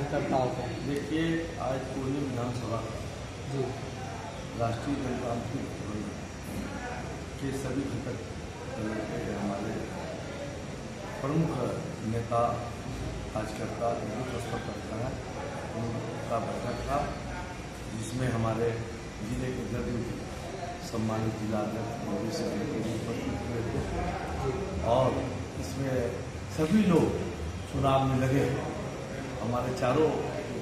कार्यकर्ताओं को? देखिए, आज पूर्वी विधानसभा जी राष्ट्रीय जनतांत्रिक के सभी घटक हमारे प्रमुख नेता कार्यकर्ता करता है उनका बैठक था, जिसमें हमारे जिले के जदयू सम्मानित जिला अध्यक्ष मोदी से उपस्थित हुए थे और इसमें सभी लोग चुनाव में लगे। हमारे चारों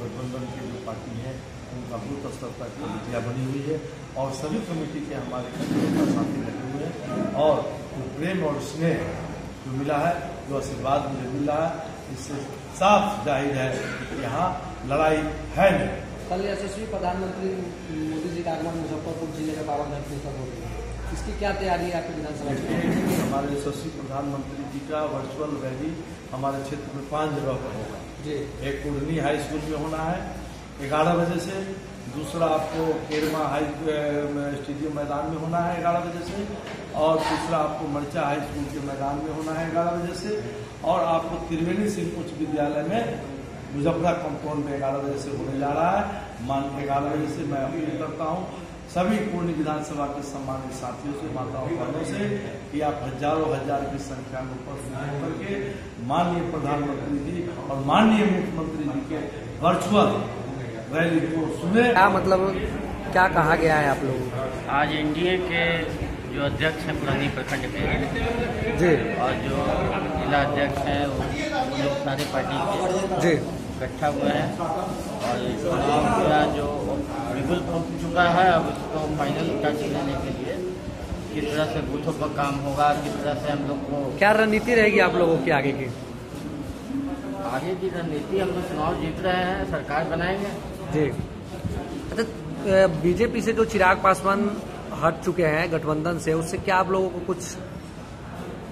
गठबंधन की जो पार्टी है उनका बूथ स्तर तक कमेटियाँ बनी हुई है और सभी कमेटी के हमारे साथी लगे हुए हैं और जो प्रेम और स्नेह जो मिला है, जो आशीर्वाद मुझे मिला है, इससे साफ जाहिर है कि यहाँ लड़ाई है नहीं। कल यशस्वी प्रधानमंत्री मोदी जी का आगमन मुजफ्फरपुर जिले के बाबाघाट में हो गया, इसकी क्या तैयारी है आपकी विधानसभा में? हमारे यशस्वी प्रधानमंत्री जी का वर्चुअल रैली हमारे क्षेत्र में 5 जगह पर होगा जी। एक कुर्नी हाई स्कूल में होना है 11 बजे से, दूसरा आपको केरमा हाई स्टेडियम मैदान में होना है 11 बजे से, और तीसरा आपको मर्चा हाई स्कूल के मैदान में होना है 11 बजे से, और आपको त्रिवेणी सिंह उच्च विद्यालय में मुजफ्फरपुर कंपाउंड में 11 बजे से होने जा रहा है। मान 11 बजे से मैं अपील करता हूँ सभी पूर्ण विधानसभा के सम्मानित साथियों से, माताओं बहनों से कि आप हजारों की संख्या में उपस्थित करके माननीय प्रधानमंत्री जी और माननीय मुख्यमंत्री जी के वर्चुअल रैली को सुने। क्या मतलब क्या कहा गया है आप लोग? आज एनडीए के जो अध्यक्ष हैं पुरानी प्रखंड के जी और जो जिला अध्यक्ष हैं वो लोग सारे पार्टी के जी इकट्ठा हुआ है और इसका जो बिल्कुल पहुँच चुका है, अब इसको फाइनल टच लेने के लिए किस तरह से बूथों पर काम होगा, किस तरह से हम लोग को क्या रणनीति रहेगी आप लोगों की आगे की? आगे की रणनीति, हम लोग चुनाव जीत रहे हैं, सरकार बनाएंगे जी। अच्छा, बीजेपी से जो चिराग पासवान हट चुके हैं गठबंधन से, उससे क्या आप लोगों को कुछ?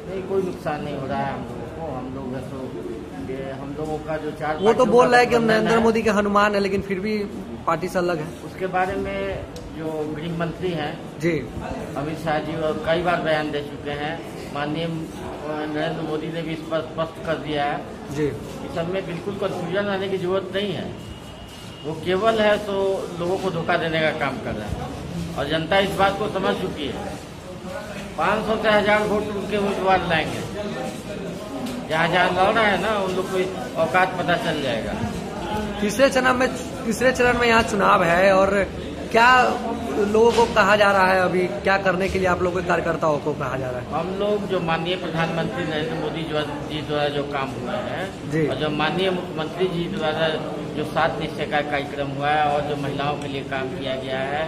नहीं, कोई नुकसान नहीं हो रहा है हम लोगों को। हम लोग हम लोगों का जो चार वो तो बोल रहे हैं कि हम नरेंद्र मोदी के हनुमान है, लेकिन फिर भी पार्टी से अलग है। उसके बारे में जो गृह मंत्री हैं जी अमित शाह जी और कई बार बयान दे चुके हैं, माननीय नरेंद्र मोदी ने भी इस पर स्पष्ट कर दिया है जी। इस सब में बिल्कुल कंफ्यूजन आने की जरूरत नहीं है, वो केवल है तो लोगों को धोखा देने का काम कर रहा है और जनता इस बात को समझ चुकी है। 500 से 1000 वोट उनके उम्मीदवार लाएंगे, जहाँ लौड़ा है ना उन लोग को औकात पता चल जाएगा। तीसरे चरण में यहाँ चुनाव है और क्या लोगों को कहा जा रहा है अभी, क्या करने के लिए आप लोगों के कार्यकर्ताओं को कहा जा रहा है? हम लोग जो माननीय प्रधानमंत्री नरेंद्र मोदी जी द्वारा जो काम हुआ है और जो माननीय मुख्यमंत्री जी द्वारा जो 7 निश्चय का कार्यक्रम हुआ है और जो महिलाओं के लिए काम किया गया है,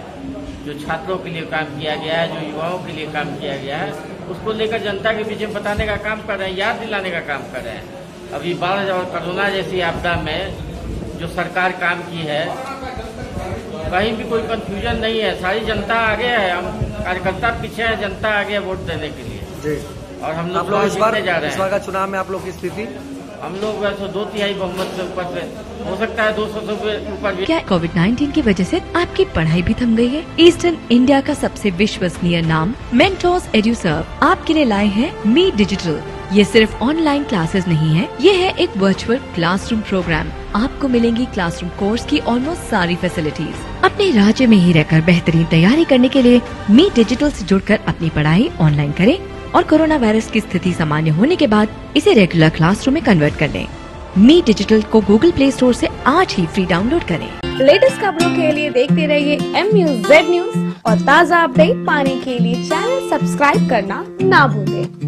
जो छात्रों के लिए काम किया गया है, जो युवाओं के लिए काम किया गया है, उसको लेकर जनता के बीच में बताने का काम कर रहे हैं, याद दिलाने का काम कर रहे हैं। अभी बाढ़ और कोरोना जैसी आपदा में जो सरकार काम की है, कहीं भी कोई कंफ्यूजन नहीं है, सारी जनता आगे है, हम कार्यकर्ता पीछे है, जनता आगे वोट देने के लिए जी। और हम लोग इस बार जा रहे हैं, इस बार का चुनाव में आप लोग की स्थिति? हम लोग वैसे 2/3 बहुमत से ऊपर से हो सकता है 200 से ऊपर। क्या कोविड-19 की वजह से आपकी पढ़ाई भी थम गई है? ईस्टर्न इंडिया का सबसे विश्वसनीय नाम मेंटोस एड्यूसर्व आपके लिए लाए हैं मी डिजिटल। ये सिर्फ ऑनलाइन क्लासेस नहीं है, ये है एक वर्चुअल क्लासरूम प्रोग्राम। आपको मिलेंगी क्लासरूम कोर्स की ऑलमोस्ट सारी फैसिलिटीज। अपने राज्य में ही रहकर बेहतरीन तैयारी करने के लिए मी डिजिटल से जुड़कर अपनी पढ़ाई ऑनलाइन करें और कोरोना वायरस की स्थिति सामान्य होने के बाद इसे रेगुलर क्लासरूम में कन्वर्ट कर लें। मी डिजिटल को गूगल प्ले स्टोर से आज ही फ्री डाउनलोड करें। लेटेस्ट खबरों के लिए देखते रहिए एमयूजेड न्यूज़ और ताज़ा अपडेट पाने के लिए चैनल सब्सक्राइब करना ना भूलें।